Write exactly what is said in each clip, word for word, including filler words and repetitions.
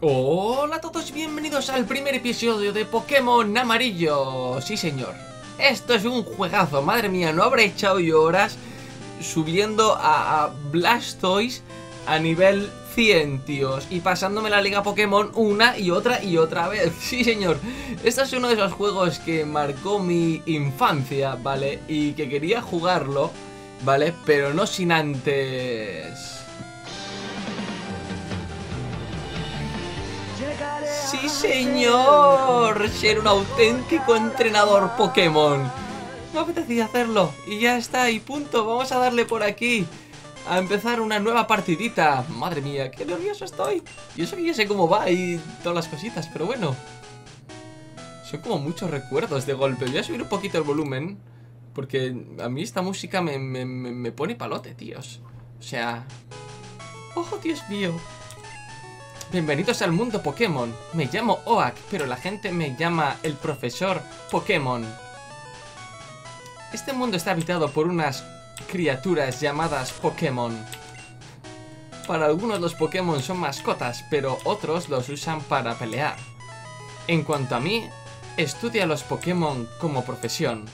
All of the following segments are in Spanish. Hola a todos, bienvenidos al primer episodio de Pokémon Amarillo. Sí señor, esto es un juegazo, madre mía, no habré echado yo horas subiendo a, a Blastoise a nivel cien, tíos, y pasándome la liga Pokémon una y otra y otra vez. Sí señor, este es uno de esos juegos que marcó mi infancia, ¿vale? Y que quería jugarlo, ¿vale? Pero no sin antes... ¡Sí señor! Ser un auténtico entrenador Pokémon. Me apetecía hacerlo y ya está, y punto. Vamos a darle por aquí a empezar una nueva partidita. Madre mía, qué nervioso estoy. Yo sé que ya sé cómo va y todas las cositas, pero bueno, son como muchos recuerdos de golpe. Voy a subir un poquito el volumen porque a mí esta música me, me, me pone palote, tíos. O sea... ¡Oh, Dios mío! Bienvenidos al mundo Pokémon. Me llamo Oak, pero la gente me llama el profesor Pokémon. Este mundo está habitado por unas criaturas llamadas Pokémon. Para algunos los Pokémon son mascotas, pero otros los usan para pelear. En cuanto a mí, estudia los Pokémon como profesión.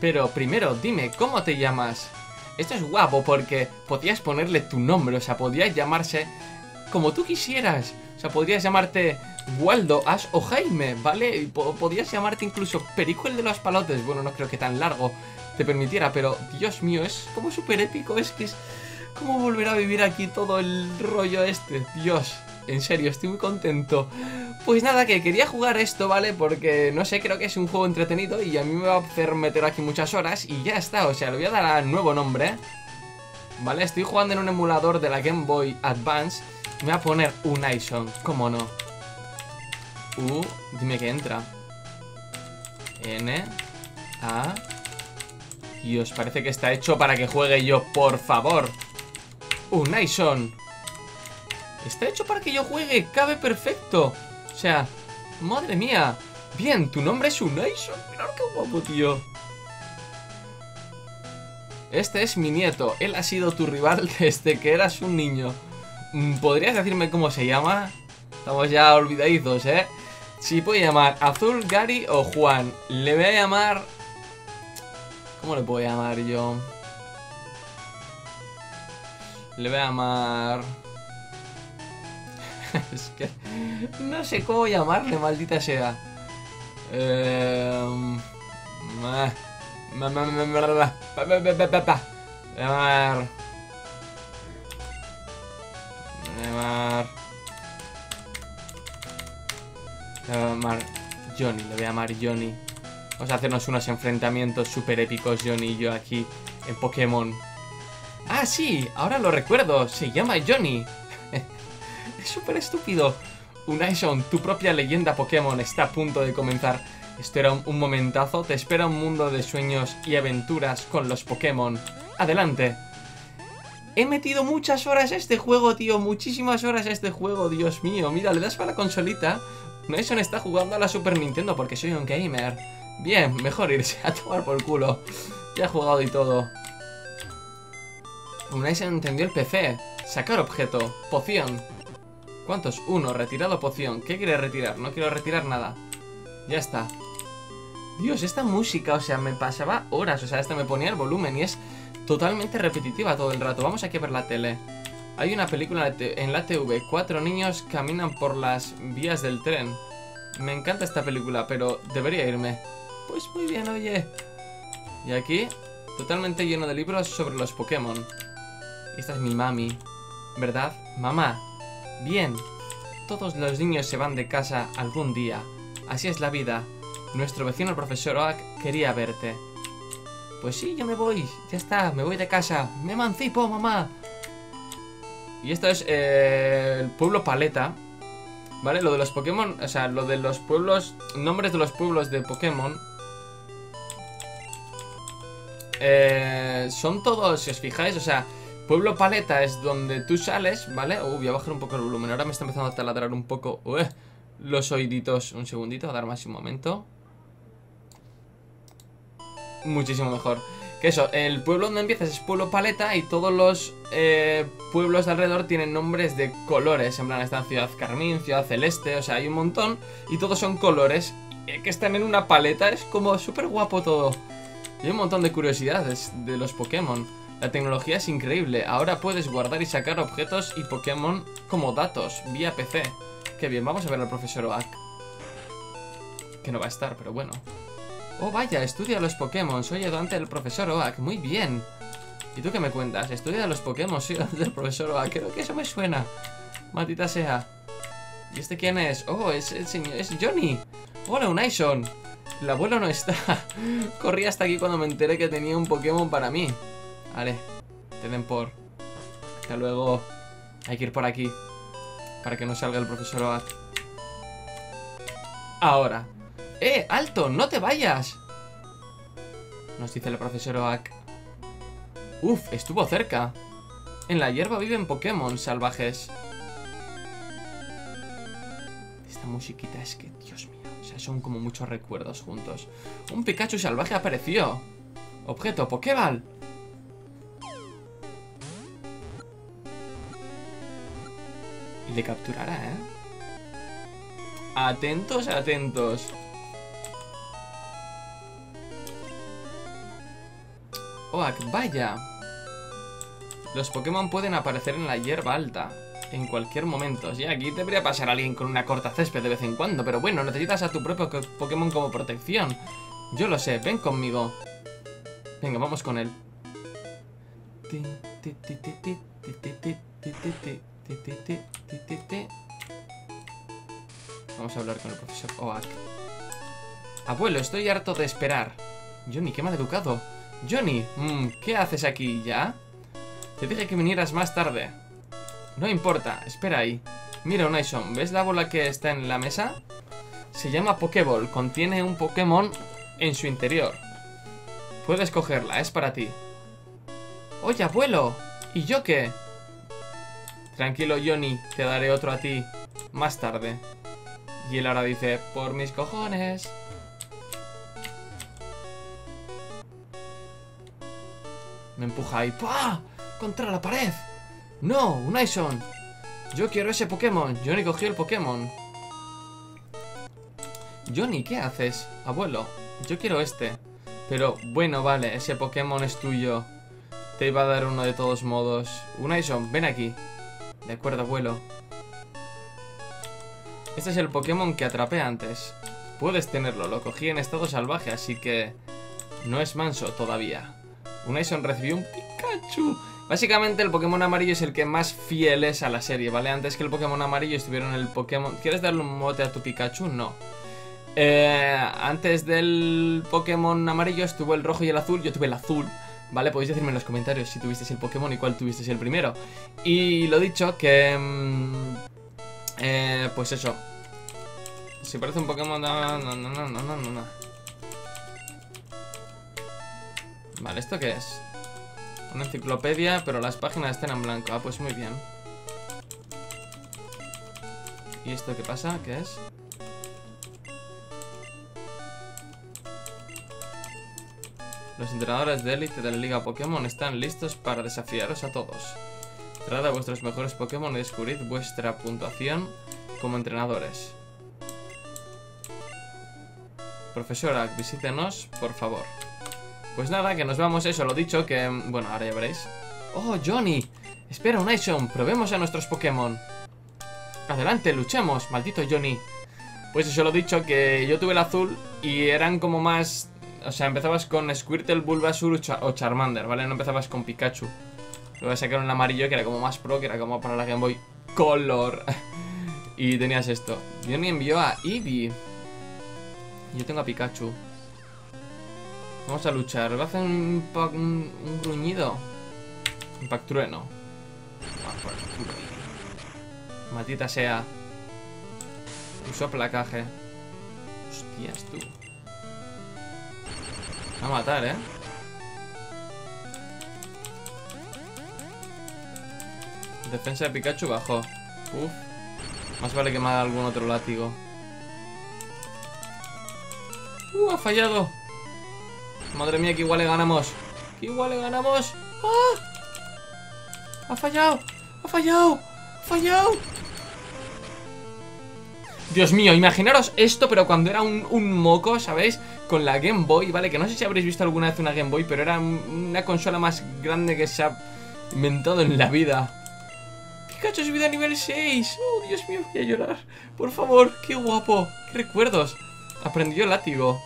Pero primero dime, ¿cómo te llamas? Esto es guapo porque podías ponerle tu nombre, o sea, podías llamarse... como tú quisieras, o sea, podrías llamarte Waldo, Ash o Jaime, ¿vale? Y po podrías llamarte incluso Perico el de los palotes. Bueno, no creo que tan largo te permitiera, pero Dios mío, es como súper épico. Es que es como volver a vivir aquí todo el rollo este. Dios, en serio, estoy muy contento. Pues nada, que quería jugar esto, ¿vale? Porque, no sé, creo que es un juego entretenido y a mí me va a hacer meter aquí muchas horas y ya está, o sea, le voy a dar a nuevo nombre, ¿eh? Vale, estoy jugando en un emulador de la Game Boy Advance. Me voy a poner Unaison, cómo no. U, dime que entra. N, A. Dios, parece que está hecho para que juegue yo, por favor. Unaison. Está hecho para que yo juegue, cabe perfecto. O sea, madre mía. Bien, tu nombre es Unaison. Mirad qué guapo, tío. Este es mi nieto. Él ha sido tu rival desde que eras un niño. ¿Podrías decirme cómo se llama? Estamos ya olvidadizos, ¿eh? Si puedo llamar Azul, Gary o Juan. Le voy a llamar... ¿Cómo le puedo llamar yo? Le voy a llamar... Es que... no sé cómo llamarle, maldita sea. Eh... Le voy a llamar... llamar le voy a llamar Johnny, le voy a llamar Johnny. Vamos a hacernos unos enfrentamientos súper épicos Johnny y yo aquí en Pokémon. Ah, sí, ahora lo recuerdo, se llama Johnny. Es súper estúpido. Unaison, tu propia leyenda Pokémon está a punto de comenzar. Esto era un momentazo, te espera un mundo de sueños y aventuras con los Pokémon. Adelante. He metido muchas horas a este juego, tío. Muchísimas horas a este juego, Dios mío. Mira, le das para la consolita. Mason está jugando a la Super Nintendo porque soy un gamer. Bien, mejor irse a tomar por culo. Ya he jugado y todo. Mason entendió el P C. Sacar objeto. Poción. ¿Cuántos? Uno. Retirado poción. ¿Qué quiere retirar? No quiero retirar nada. Ya está. Dios, esta música, o sea, me pasaba horas. O sea, esta me ponía el volumen y es... totalmente repetitiva todo el rato. Vamos aquí a ver la tele. Hay una película en la T V. Cuatro niños caminan por las vías del tren. Me encanta esta película, pero debería irme. Pues muy bien, oye. Y aquí, totalmente lleno de libros sobre los Pokémon. Esta es mi mami, ¿verdad? Mamá. Bien. Todos los niños se van de casa algún día. Así es la vida. Nuestro vecino, el profesor Oak, quería verte. Pues sí, yo me voy, ya está, me voy de casa, me emancipo, mamá. Y esto es eh, el Pueblo Paleta, ¿vale? Lo de los Pokémon, o sea, lo de los pueblos, nombres de los pueblos de Pokémon. Eh, son todos, si os fijáis, o sea, Pueblo Paleta es donde tú sales, ¿vale? Uh, voy a bajar un poco el volumen, ahora me está empezando a taladrar un poco uh, los oíditos. Un segundito, a dar más un momento. Muchísimo mejor. Que eso, el pueblo donde empiezas es Pueblo Paleta y todos los eh, pueblos de alrededor tienen nombres de colores. En plan, están Ciudad Carmín, Ciudad Celeste, o sea, hay un montón. Y todos son colores eh, que están en una paleta. Es como súper guapo todo. Y hay un montón de curiosidades de los Pokémon. La tecnología es increíble. Ahora puedes guardar y sacar objetos y Pokémon como datos, vía P C. Qué bien, vamos a ver al profesor Oak. Que no va a estar, pero bueno. Oh, vaya, estudia los Pokémon. Soy ayudante del profesor Oak. Muy bien. ¿Y tú qué me cuentas? Estudia los Pokémon. Soy ayudante del profesor Oak. Creo que eso me suena. Maldita sea. ¿Y este quién es? Oh, es el señor. Es Johnny. Hola, Unaison. El abuelo no está. Corrí hasta aquí cuando me enteré que tenía un Pokémon para mí. Vale. Te den por. Hasta luego. Hay que ir por aquí. Para que no salga el profesor Oak. Ahora. ¡Eh! ¡Alto! ¡No te vayas! Nos dice el profesor Oak. ¡Uf! Estuvo cerca. En la hierba viven Pokémon salvajes. Esta musiquita es que, Dios mío, o sea, son como muchos recuerdos juntos. ¡Un Pikachu salvaje apareció! ¡Objeto Pokéball! Y le capturará, ¿eh? Atentos, atentos. Oak, vaya. Los Pokémon pueden aparecer en la hierba alta en cualquier momento. Y aquí debería pasar alguien con una corta césped de vez en cuando. Pero bueno, necesitas a tu propio Pokémon como protección. Yo lo sé, ven conmigo. Venga, vamos con él. Vamos a hablar con el profesor Oak. Abuelo, estoy harto de esperar. Johnny, qué mal educado. Johnny, ¿qué haces aquí ya? Te dije que vinieras más tarde. No importa, espera ahí. Mira, Unaison, ¿ves la bola que está en la mesa? Se llama Pokéball, contiene un Pokémon en su interior. Puedes cogerla, es para ti. Oye, abuelo, ¿y yo qué? Tranquilo, Johnny, te daré otro a ti más tarde. Y él ahora dice, por mis cojones. Me empuja y ¡pah! ¡Contra la pared! ¡No! ¡Unaison! ¡Yo quiero ese Pokémon! Johnny cogió el Pokémon. Johnny, ¿qué haces? Abuelo, yo quiero este. Pero, bueno, vale, ese Pokémon es tuyo. Te iba a dar uno de todos modos. Unaison, ven aquí. De acuerdo, abuelo. Este es el Pokémon que atrapé antes. Puedes tenerlo, lo cogí en estado salvaje, así que no es manso todavía. Unaison recibió un Pikachu. Básicamente el Pokémon amarillo es el que más fiel es a la serie, ¿vale? Antes que el Pokémon amarillo estuvieron el Pokémon... ¿Quieres darle un mote a tu Pikachu? No. Eh, antes del Pokémon amarillo estuvo el rojo y el azul. Yo tuve el azul, ¿vale? Podéis decirme en los comentarios si tuvisteis el Pokémon y cuál tuvisteis el primero. Y lo dicho, que... Mmm, eh, pues eso. Si parece un Pokémon... No, no, no, no, no, no, no. Vale, ¿esto qué es? Una enciclopedia, pero las páginas están en blanco. Ah, pues muy bien. ¿Y esto qué pasa? ¿Qué es? Los entrenadores de élite de la Liga Pokémon están listos para desafiaros a todos. Traed a vuestros mejores Pokémon y descubrid vuestra puntuación como entrenadores. Profesora, visítenos, por favor. Pues nada, que nos vamos, eso, lo dicho, que... Bueno, ahora ya veréis. ¡Oh, Johnny! Espera, Unaison, probemos a nuestros Pokémon. Adelante, luchemos, maldito Johnny. Pues eso, lo dicho, que yo tuve el azul y eran como más... O sea, empezabas con Squirtle, Bulbasaur o Charmander, ¿vale? No empezabas con Pikachu. Luego sacaron el amarillo, que era como más pro, que era como para la Game Boy Color. Y tenías esto. Johnny envió a Eevee. Yo tengo a Pikachu. Vamos a luchar. Va a hacer un, un, un gruñido. Impactrueno. Matita sea. Usó placaje. Hostias, tú. Va a matar, ¿eh? Defensa de Pikachu bajó. Uf. Más vale que me haga algún otro látigo. ¡Uh! Ha fallado. Madre mía, que igual le ganamos. Igual le ganamos. ¡Ah! ¡Ha fallado! ¡Ha fallado! ¡Ha fallado! Dios mío, imaginaros esto, pero cuando era un, un moco, ¿sabéis? Con la Game Boy, ¿vale? Que no sé si habréis visto alguna vez una Game Boy, pero era una consola más grande que se ha inventado en la vida. Pikachu es vida nivel seis. Oh, Dios mío, voy a llorar. Por favor, qué guapo. Qué recuerdos. Aprendió látigo.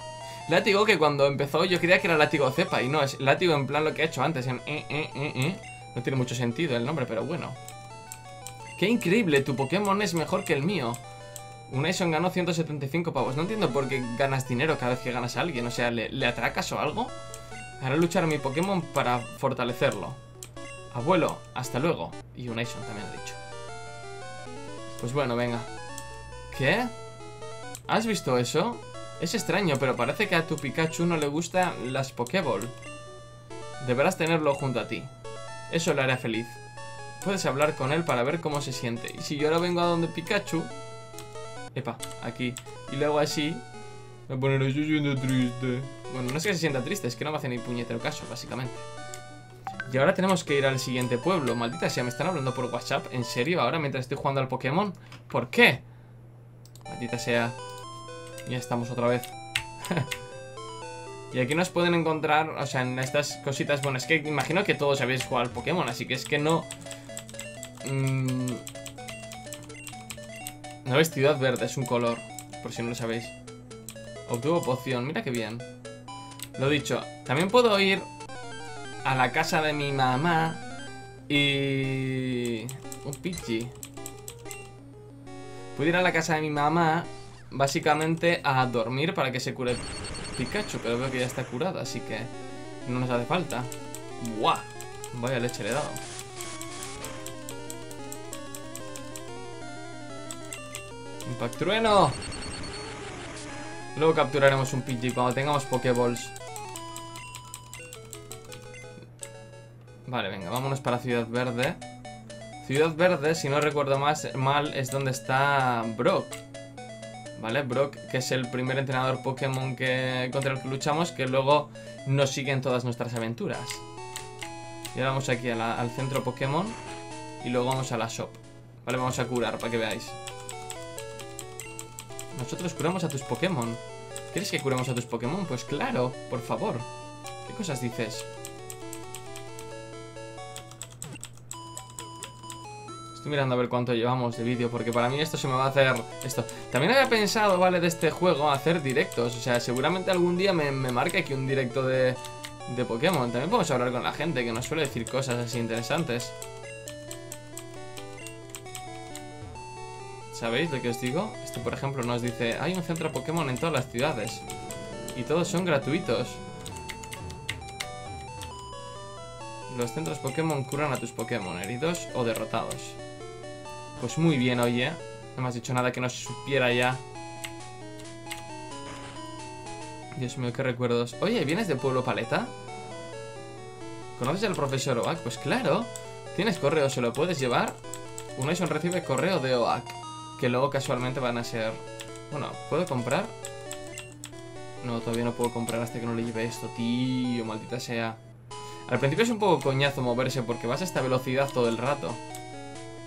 Látigo que cuando empezó yo creía que era látigo cepa. Y no, es látigo en plan lo que he hecho antes. En eh, eh, eh, eh. No tiene mucho sentido el nombre, pero bueno. Qué increíble, tu Pokémon es mejor que el mío. Unaison ganó ciento setenta y cinco pavos. No entiendo por qué ganas dinero cada vez que ganas a alguien. O sea, ¿le, le atracas o algo? Haré luchar a mi Pokémon para fortalecerlo. Abuelo, hasta luego. Y Unaison también ha dicho. Pues bueno, venga. ¿Qué? ¿Has visto eso? Es extraño, pero parece que a tu Pikachu no le gustan las Pokéball. Deberás tenerlo junto a ti. Eso le hará feliz. Puedes hablar con él para ver cómo se siente. Y si yo ahora vengo a donde Pikachu... Epa, aquí. Y luego así me pone, se siente triste. Bueno, no es que se sienta triste, es que no me hace ni puñetero caso, básicamente. Y ahora tenemos que ir al siguiente pueblo. Maldita sea, me están hablando por WhatsApp. ¿En serio? Ahora mientras estoy jugando al Pokémon. ¿Por qué? Maldita sea. Ya estamos otra vez. Y aquí nos pueden encontrar, o sea, en estas cositas. Bueno, es que imagino que todos habéis jugado al Pokémon, así que es que no... Mmm... No ves, Ciudad Verde es un color, por si no lo sabéis. Obtuvo poción, mira qué bien. Lo dicho, también puedo ir a la casa de mi mamá y... Un Pidgey. Puedo ir a la casa de mi mamá, básicamente a dormir para que se cure Pikachu, pero veo que ya está curado, así que no nos hace falta. ¡Buah! Vaya leche le he dado. ¡Impactrueno! Luego capturaremos un Pidgey cuando tengamos Pokéballs. Vale, venga, vámonos para Ciudad Verde. Ciudad Verde, si no recuerdo más mal, es donde está Brock. Vale, Brock, que es el primer entrenador Pokémon que, contra el que luchamos, que luego nos sigue en todas nuestras aventuras. Y ahora vamos aquí a la, al centro Pokémon. Y luego vamos a la shop. Vale, vamos a curar para que veáis. Nosotros curamos a tus Pokémon. ¿Quieres que curemos a tus Pokémon? Pues claro, por favor. ¿Qué cosas dices? Estoy mirando a ver cuánto llevamos de vídeo, porque para mí esto se me va a hacer... Esto. También había pensado, ¿vale? De este juego, hacer directos. O sea, seguramente algún día me, me marque aquí un directo de, de Pokémon. También podemos hablar con la gente, que nos suele decir cosas así interesantes. ¿Sabéis lo que os digo? Este, por ejemplo, nos dice... Hay un centro Pokémon en todas las ciudades. Y todos son gratuitos. Los centros Pokémon curan a tus Pokémon heridos o derrotados. Pues muy bien, oye. No me has dicho nada que no se supiera ya. Dios mío, qué recuerdos. Oye, ¿vienes de Pueblo Paleta? ¿Conoces al profesor Oak? Pues claro. ¿Tienes correo? ¿Se lo puedes llevar? Unaison recibe correo de Oak. Que luego casualmente van a ser... Bueno, ¿puedo comprar? No, todavía no puedo comprar hasta que no le lleve esto, tío, maldita sea. Al principio es un poco coñazo moverse porque vas a esta velocidad todo el rato.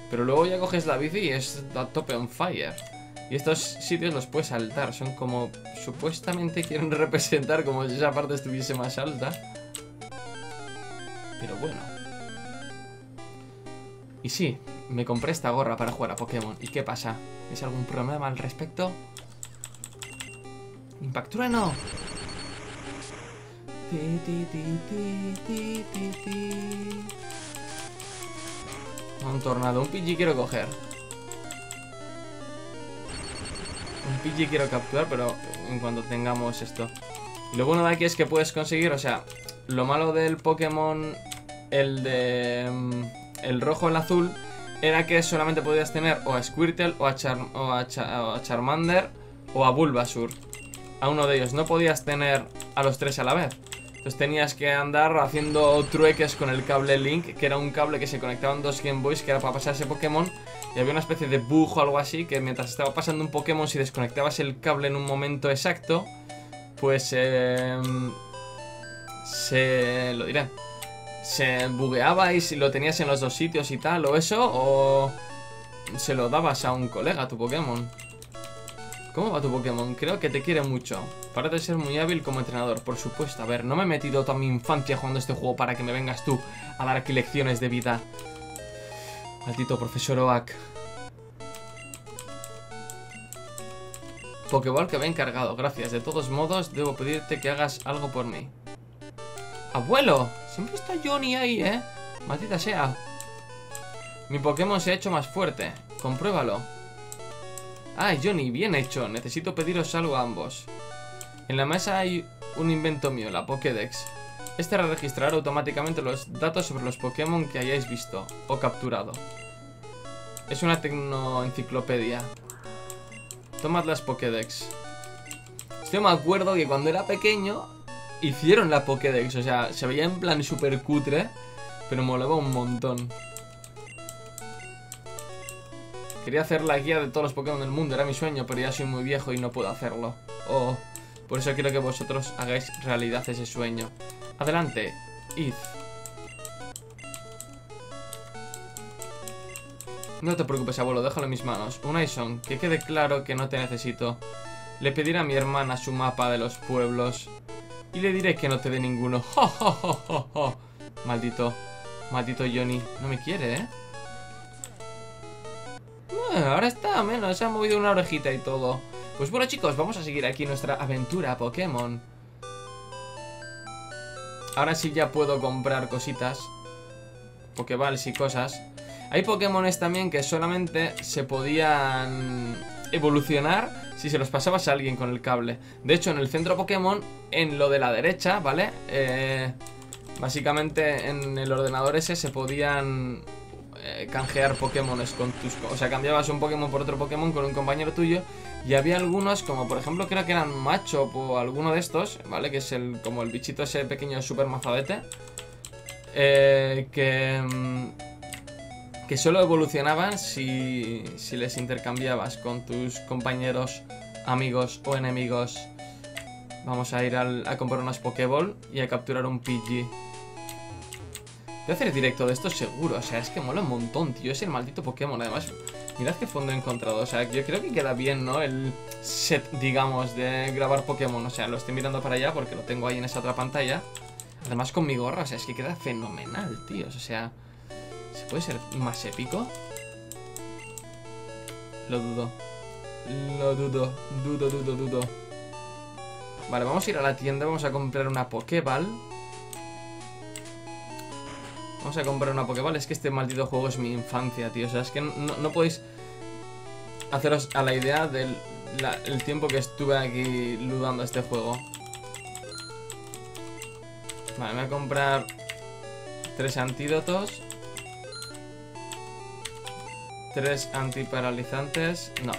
Pero luego ya coges la bici y es a tope on fire. Y estos sitios los puedes saltar, son como... Supuestamente quieren representar como si esa parte estuviese más alta. Pero bueno. Y sí... Me compré esta gorra para jugar a Pokémon. ¿Y qué pasa? ¿Es algún problema al respecto? ¡Impactrueno! Un tornado. Un Pidgey quiero coger. Un Pidgey quiero capturar, pero en cuanto tengamos esto. Lo bueno de aquí es que puedes conseguir, o sea, lo malo del Pokémon, el de... El rojo o el azul... Era que solamente podías tener o a Squirtle o a, Char o, a Char o a Charmander o a Bulbasaur. A uno de ellos. No podías tener a los tres a la vez. Entonces tenías que andar haciendo trueques con el cable Link, que era un cable que se conectaban dos Game Boys, que era para pasarse Pokémon. Y había una especie de bug o algo así, que mientras estaba pasando un Pokémon, si desconectabas el cable en un momento exacto, pues eh, se... lo diré, se bugueaba y si lo tenías en los dos sitios y tal, o eso, o se lo dabas a un colega, a tu Pokémon. ¿Cómo va tu Pokémon? Creo que te quiere mucho. Parece ser muy hábil como entrenador, por supuesto. A ver, no me he metido toda mi infancia jugando este juego para que me vengas tú a dar aquí lecciones de vida. Maldito profesor Oak. Pokéball que me he encargado, gracias. De todos modos, debo pedirte que hagas algo por mí. ¡Abuelo! Siempre está Johnny ahí, ¿eh? Maldita sea. Mi Pokémon se ha hecho más fuerte. Compruébalo. Ah, Johnny, bien hecho. Necesito pediros algo a ambos. En la mesa hay un invento mío, la Pokédex. Este registrará automáticamente los datos sobre los Pokémon que hayáis visto o capturado. Es una tecnoenciclopedia. Tomad las Pokédex. Yo me acuerdo que cuando era pequeño hicieron la Pokédex. O sea, se veía en plan super cutre, pero molaba un montón. Quería hacer la guía de todos los Pokémon del mundo, era mi sueño, pero ya soy muy viejo y no puedo hacerlo. Oh, por eso quiero que vosotros hagáis realidad ese sueño. Adelante, id. No te preocupes, abuelo, déjalo en mis manos. Unaison, que quede claro que no te necesito. Le pediré a mi hermana su mapa de los pueblos y le diré que no te dé ninguno. ¡Jo, jo, jo, jo, jo! Maldito, maldito Johnny. No me quiere, ¿eh? Ahora está menos, se ha movido una orejita y todo. Pues bueno, chicos, vamos a seguir aquí nuestra aventura Pokémon. Ahora sí ya puedo comprar cositas, Pokéballs y cosas. Hay Pokémones también que solamente se podían evolucionar si se los pasabas a alguien con el cable. De hecho, en el centro Pokémon, en lo de la derecha, ¿vale? Eh, básicamente en el ordenador ese se podían... canjear Pokémones con tus... O sea, cambiabas un Pokémon por otro Pokémon con un compañero tuyo. Y había algunos, como por ejemplo, creo que eran Machop o alguno de estos, ¿vale? Que es el como el bichito ese pequeño super mazadete, eh, que... que solo evolucionaban si, si les intercambiabas con tus compañeros, amigos o enemigos. Vamos a ir al, a comprar unas Pokéball y a capturar un Pidgey. Voy a hacer directo de esto seguro, o sea, es que mola un montón, tío, es el maldito Pokémon, además, mirad qué fondo he encontrado, o sea, yo creo que queda bien, ¿no? El set, digamos, de grabar Pokémon, o sea, lo estoy mirando para allá porque lo tengo ahí en esa otra pantalla, además con mi gorra, o sea, es que queda fenomenal, tíos, o sea, ¿se puede ser más épico? Lo dudo, lo dudo, dudo, dudo, dudo. Vale, vamos a ir a la tienda, vamos a comprar una Pokéball. Vamos a comprar una Pokéball. Es que este maldito juego es mi infancia, tío. O sea, es que no, no podéis haceros a la idea del la, el tiempo que estuve aquí ludando este juego. Vale, me voy a comprar tres antídotos. Tres antiparalizantes. No.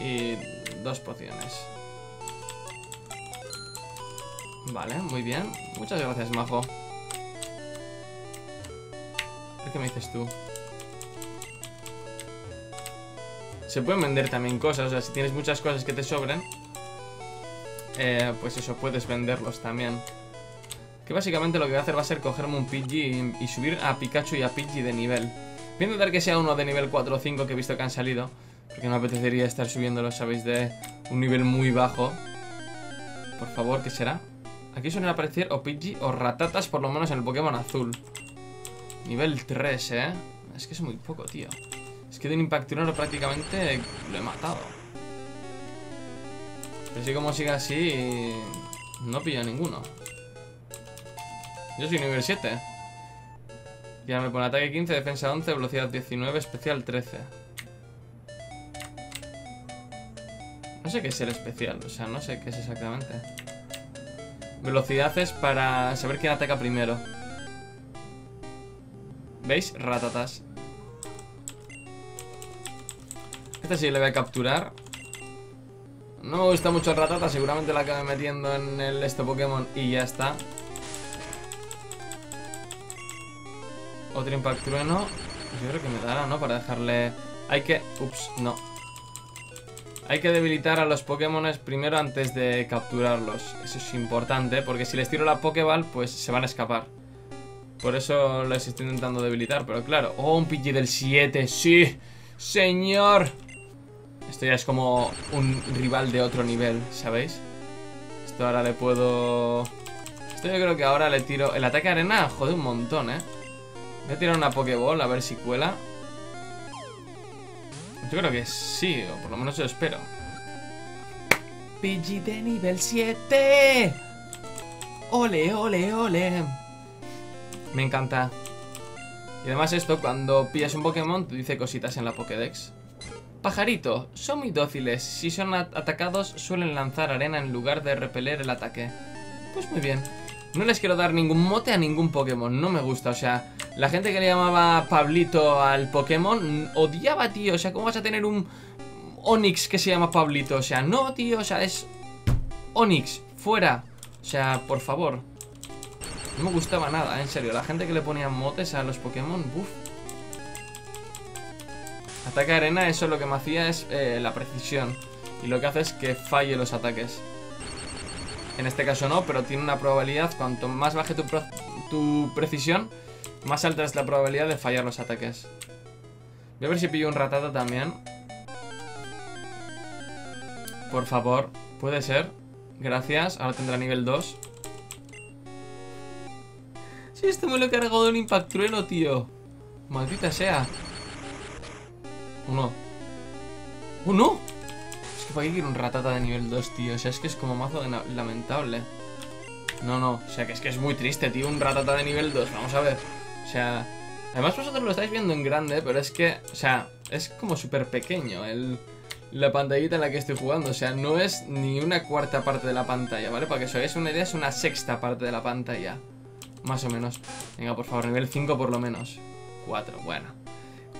Y dos pociones. Vale, muy bien. Muchas gracias, majo. ¿Qué me dices tú? Se pueden vender también cosas, o sea, si tienes muchas cosas que te sobren, eh, pues eso, puedes venderlos también. Que básicamente lo que voy a hacer va a ser cogerme un Pidgey y, y subir a Pikachu y a Pidgey de nivel. Voy a intentar que sea uno de nivel cuatro o cinco que he visto que han salido, porque no me apetecería estar subiéndolo, sabéis, de un nivel muy bajo. Por favor, ¿qué será? Aquí suelen aparecer o Pidgey o Rattatas, por lo menos en el Pokémon azul. Nivel tres, ¿eh? Es que es muy poco, tío. Es que de un Impactrueno prácticamente lo he matado. Pero si como sigue así, no pillo ninguno. Yo soy nivel siete. Ya me pone ataque quince, defensa once, velocidad diecinueve, especial trece. No sé qué es el especial, o sea, no sé qué es exactamente. Velocidad es para saber quién ataca primero. ¿Veis? Rattatas. Este sí le voy a capturar. No me gusta mucho el Rattata, seguramente la acabé metiendo en el este Pokémon y ya está. Otro Impactrueno. Yo creo que me dará, ¿no? Para dejarle... Hay que... Ups, no. Hay que debilitar a los Pokémones primero antes de capturarlos. Eso es importante, porque si les tiro la Pokéball, pues se van a escapar. Por eso les estoy intentando debilitar, pero claro. ¡Oh, un Pidgey del siete! ¡Sí! ¡Señor! Esto ya es como un rival de otro nivel, ¿sabéis? Esto ahora le puedo... Esto yo creo que ahora le tiro... El ataque arena jode un montón, ¿eh? Voy a tirar una Pokéball a ver si cuela. Yo creo que sí, o por lo menos yo espero. Pidgey de nivel siete. Ole, ole, ole. Me encanta. Y además esto, cuando pillas un Pokémon, te dice cositas en la Pokédex. Pajarito, son muy dóciles. Si son atacados, suelen lanzar arena en lugar de repeler el ataque. Pues muy bien. No les quiero dar ningún mote a ningún Pokémon, no me gusta, o sea, la gente que le llamaba Pablito al Pokémon odiaba, tío, o sea, ¿cómo vas a tener un Onix que se llama Pablito? O sea, no, tío, o sea, es Onix, fuera, o sea, por favor. No me gustaba nada, en serio, la gente que le ponía motes a los Pokémon, uff. Ataque arena, eso lo que me hacía es eh, la precisión, y lo que hace es que falle los ataques. En este caso no, pero tiene una probabilidad, cuanto más baje tu, tu precisión, más alta es la probabilidad de fallar los ataques. Voy a ver si pillo un Rattata también. Por favor, puede ser. Gracias, ahora tendrá nivel dos. Sí, esto me lo he cargado de un Impactrueno, tío. Maldita sea. Uno. ¡Uno! ¿Para qué quiero un Rattata de nivel dos, tío? O sea, es que es como mazo lamentable. No, no, o sea, que es que es muy triste, tío. Un Rattata de nivel dos, vamos a ver. O sea, además vosotros lo estáis viendo en grande, pero es que, o sea, es como súper pequeño el, la pantallita en la que estoy jugando. O sea, no es ni una cuarta parte de la pantalla, ¿vale? Para que os hagáis una idea, es una sexta parte de la pantalla, más o menos. Venga, por favor, nivel cinco por lo menos. Cuatro, bueno,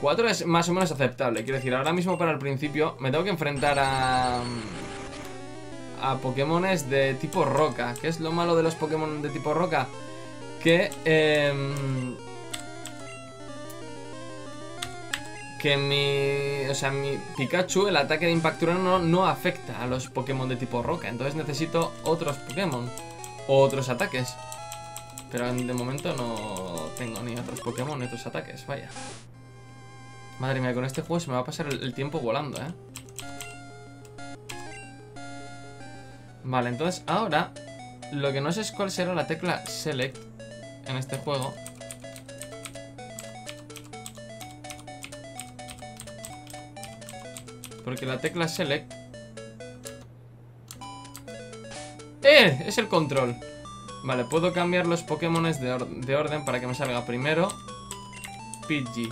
cuatro es más o menos aceptable. Quiero decir, ahora mismo para el principio me tengo que enfrentar a... a Pokémones de tipo roca. ¿Qué es lo malo de los Pokémon de tipo roca? Que... Eh, que mi... O sea, mi Pikachu, el ataque de Impactrueno, no afecta a los Pokémon de tipo roca. Entonces necesito otros Pokémon. O otros ataques. Pero de momento no tengo ni otros Pokémon ni otros ataques, vaya. Madre mía, con este juego se me va a pasar el tiempo volando, ¿eh? Vale, entonces ahora lo que no sé es cuál será la tecla Select en este juego. Porque la tecla Select... ¡Eh! Es el control. Vale, puedo cambiar los Pokémones de, or de orden para que me salga primero Pidgey.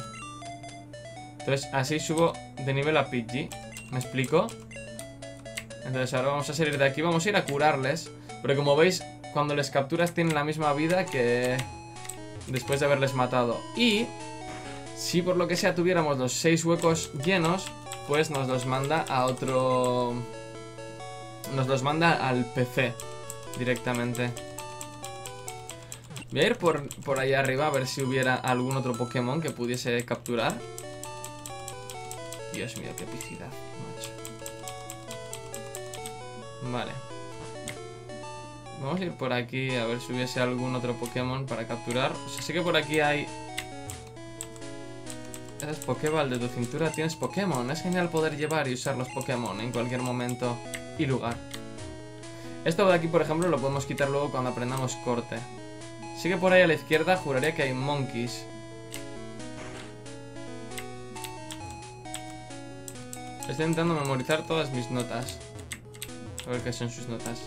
Entonces así subo de nivel a Pidgey. ¿Me explico? Entonces ahora vamos a salir de aquí. Vamos a ir a curarles. Pero como veis, cuando les capturas tienen la misma vida que después de haberles matado. Y si por lo que sea tuviéramos los seis huecos llenos, pues nos los manda a otro... Nos los manda al P C directamente. Voy a ir por, por ahí arriba a ver si hubiera algún otro Pokémon que pudiese capturar. Dios mío, qué epicidad, macho. Vale. Vamos a ir por aquí a ver si hubiese algún otro Pokémon para capturar. O sea, sé que por aquí hay... Eres Pokéball de tu cintura, tienes Pokémon. Es genial poder llevar y usar los Pokémon en cualquier momento y lugar. Esto de aquí, por ejemplo, lo podemos quitar luego cuando aprendamos corte. Sí que por ahí a la izquierda juraría que hay Monkeys. Estoy intentando memorizar todas mis notas. A ver qué son sus notas.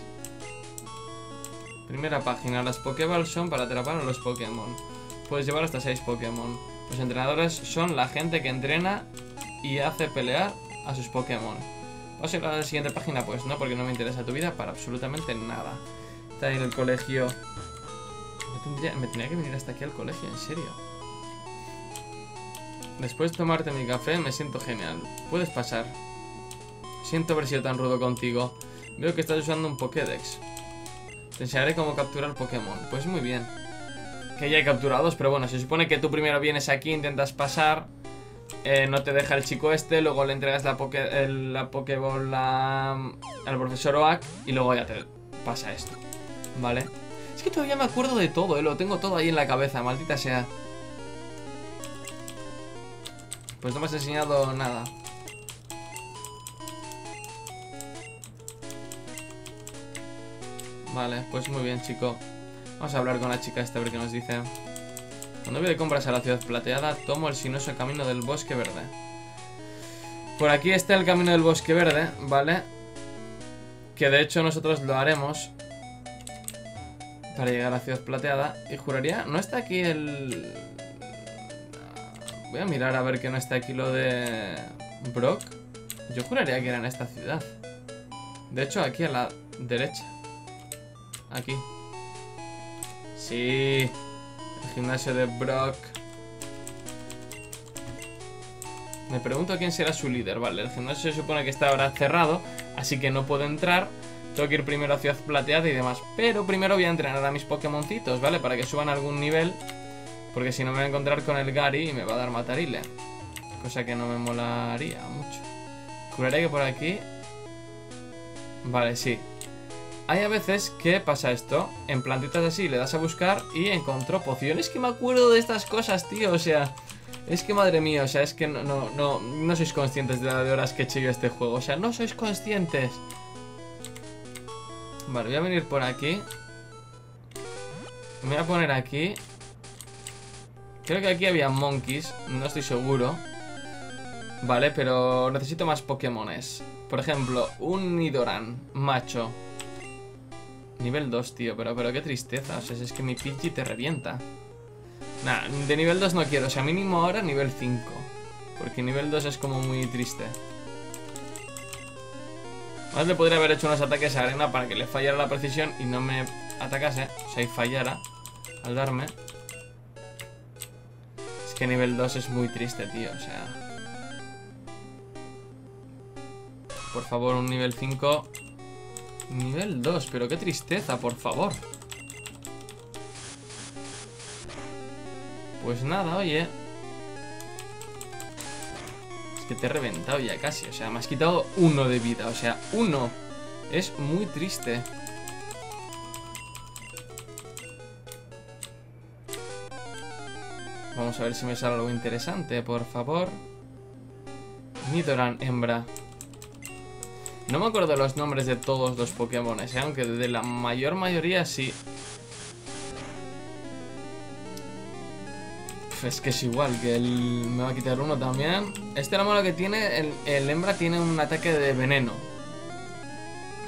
Primera página. Las Pokéballs son para atrapar a los Pokémon. Puedes llevar hasta seis Pokémon. Los entrenadores son la gente que entrena y hace pelear a sus Pokémon. Vamos a ir a la siguiente página, pues no, porque no me interesa tu vida para absolutamente nada. Está ahí en el colegio. Me tendría, me tendría que venir hasta aquí al colegio, en serio. Después de tomarte mi café me siento genial. Puedes pasar. Siento haber sido tan rudo contigo. Veo que estás usando un Pokédex. Te enseñaré cómo capturar Pokémon. Pues muy bien. Que ya he capturado dos, pero bueno, se supone que tú primero vienes aquí, intentas pasar, eh, no te deja el chico este, luego le entregas la, poké, el, la Pokéball al profesor Oak y luego ya te pasa esto, ¿vale? Es que todavía me acuerdo de todo, ¿eh? Lo tengo todo ahí en la cabeza, maldita sea. Pues no me has enseñado nada. Vale, pues muy bien, chico. Vamos a hablar con la chica esta a ver qué nos dice. Cuando voy de compras a la Ciudad Plateada, tomo el sinuoso camino del Bosque Verde. Por aquí está el camino del Bosque Verde, ¿vale? Que de hecho nosotros lo haremos para llegar a la Ciudad Plateada. Y juraría, ¿no está aquí el...? Voy a mirar a ver que no está aquí lo de Brock. Yo juraría que era en esta ciudad. De hecho, aquí a la derecha. Aquí. Sí. El gimnasio de Brock. Me pregunto quién será su líder. Vale, el gimnasio se supone que está ahora cerrado, así que no puedo entrar. Tengo que ir primero a Ciudad Plateada y demás. Pero primero voy a entrenar a mis Pokémoncitos, ¿vale? Para que suban a algún nivel. Porque si no me voy a encontrar con el Gary y me va a dar matarile. Cosa que no me molaría mucho. Juraría que por aquí... Vale, sí. Hay a veces que pasa esto. En plantitas así le das a buscar y encontró pociones. Es que me acuerdo de estas cosas, tío. O sea, es que madre mía. O sea, es que no, no, no, no sois conscientes de las horas que chillo este juego. O sea, no sois conscientes. Vale, voy a venir por aquí. Me voy a poner aquí. Creo que aquí había monkeys. No estoy seguro. Vale, pero necesito más Pokémones. Por ejemplo, un Nidoran macho. Nivel dos, tío, pero, pero qué tristeza. O sea, es que mi Pidgey te revienta. Nah, de nivel dos no quiero. O sea, mínimo ahora nivel cinco. Porque nivel dos es como muy triste. Más le podría haber hecho unos ataques a arena para que le fallara la precisión y no me atacase. O sea, y fallara al darme. Es que nivel dos es muy triste, tío. O sea... Por favor, un nivel cinco... Nivel dos, pero qué tristeza, por favor. Pues nada, oye. Es que te he reventado ya casi, o sea, me has quitado uno de vida, o sea, uno. Es muy triste. Vamos a ver si me sale algo interesante, por favor. Nidoran, hembra. No me acuerdo los nombres de todos los Pokémones, ¿eh? Aunque de la mayor mayoría sí. Es que es igual, que el... me va a quitar uno también. Este lo malo que tiene, el, el hembra tiene un ataque de veneno.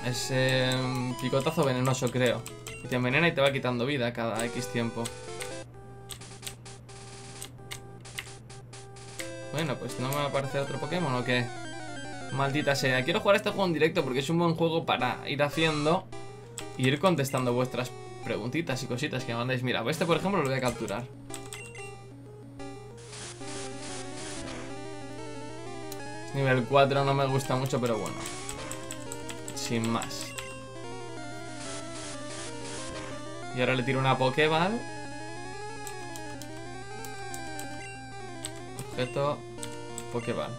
Es eh, picotazo venenoso, creo. Y te envenena y te va quitando vida cada X tiempo. Bueno, pues no me va a aparecer otro Pokémon o qué. Maldita sea, quiero jugar este juego en directo porque es un buen juego para ir haciendo y ir contestando vuestras preguntitas y cositas que me mandáis. Mira, este por ejemplo lo voy a capturar. Nivel cuatro no me gusta mucho, pero bueno. Sin más. Y ahora le tiro una Pokéball. Objeto Pokéball.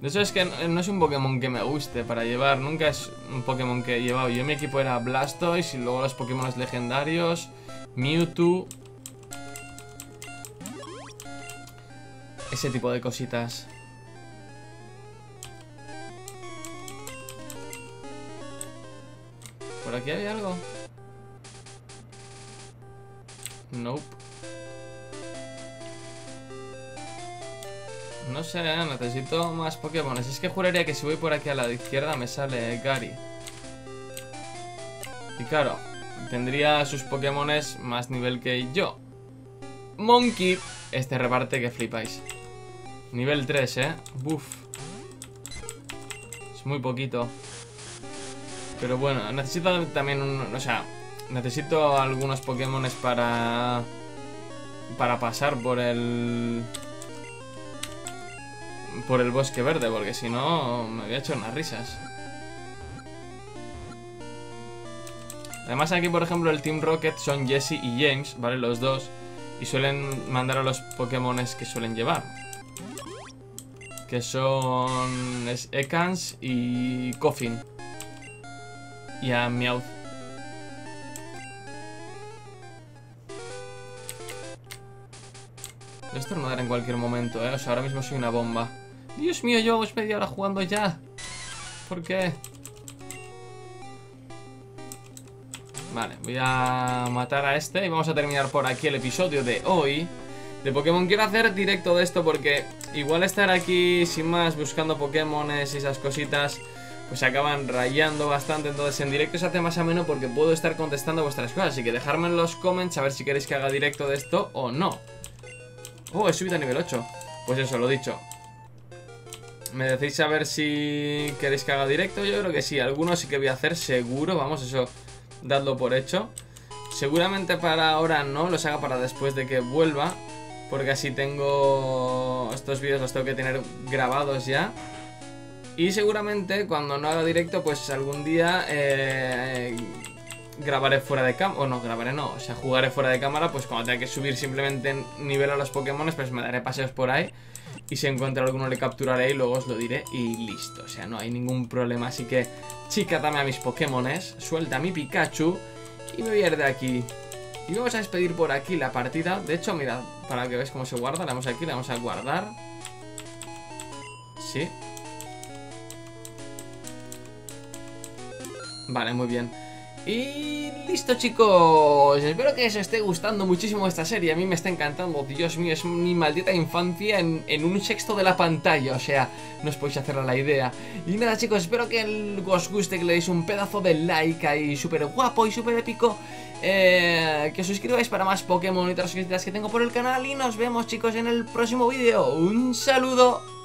De hecho es que no es un Pokémon que me guste para llevar, nunca es un Pokémon que he llevado. Yo en mi equipo era Blastoise y luego los Pokémon legendarios, Mewtwo. Ese tipo de cositas. ¿Por aquí había algo? Nope. No sé, necesito más Pokémones. Es que juraría que si voy por aquí a la izquierda me sale Gary. Y claro, tendría sus Pokémones más nivel que yo. Monkey. Este reparte que flipáis. Nivel tres, eh. Buf. Es muy poquito. Pero bueno, necesito también un... O sea, necesito algunos Pokémones para... Para pasar por el... Por el Bosque Verde, porque si no me voy a echar unas risas. Además aquí por ejemplo el Team Rocket son Jesse y James, ¿vale? Los dos. Y suelen mandar a los Pokémones que suelen llevar, que son... es Ekans y Coffin. Y a Meowth. Voy a estornudar en cualquier momento, eh. O sea, ahora mismo soy una bomba. Dios mío, yo os media hora jugando ya. ¿Por qué? Vale, voy a matar a este y vamos a terminar por aquí el episodio de hoy de Pokémon. Quiero hacer directo de esto porque igual estar aquí sin más buscando Pokémones y esas cositas pues se acaban rayando bastante. Entonces en directo se hace más ameno porque puedo estar contestando vuestras cosas. Así que dejadme en los comments a ver si queréis que haga directo de esto o no. Oh, he subido a nivel ocho. Pues eso, lo dicho. Me decís a ver si queréis que haga directo. Yo creo que sí, algunos sí que voy a hacer seguro. Vamos, eso dadlo por hecho. Seguramente para ahora no, los haga para después de que vuelva, porque así tengo... estos vídeos los tengo que tener grabados ya. Y seguramente cuando no haga directo, pues algún día eh, grabaré fuera de cámara. O no, grabaré no, o sea, jugaré fuera de cámara. Pues cuando tenga que subir simplemente nivel a los Pokémon, pues me daré paseos por ahí. Y si encuentro alguno le capturaré y luego os lo diré y listo. O sea, no hay ningún problema. Así que, chica, dame a mis Pokémones. Suelta a mi Pikachu. Y me voy a ir de aquí. Y vamos a despedir por aquí la partida. De hecho, mirad, para que veáis cómo se guarda. La vamos aquí, la vamos a guardar. Sí. Vale, muy bien. Y listo, chicos. Espero que os esté gustando muchísimo esta serie. A mí me está encantando. Dios mío, es mi maldita infancia en, en un sexto de la pantalla. O sea, no os podéis hacer la idea. Y nada, chicos, espero que el, os guste, que le deis un pedazo de like ahí súper guapo y súper épico. Eh, que os suscribáis para más Pokémon y otras cositas que tengo por el canal. Y nos vemos, chicos, en el próximo vídeo. Un saludo.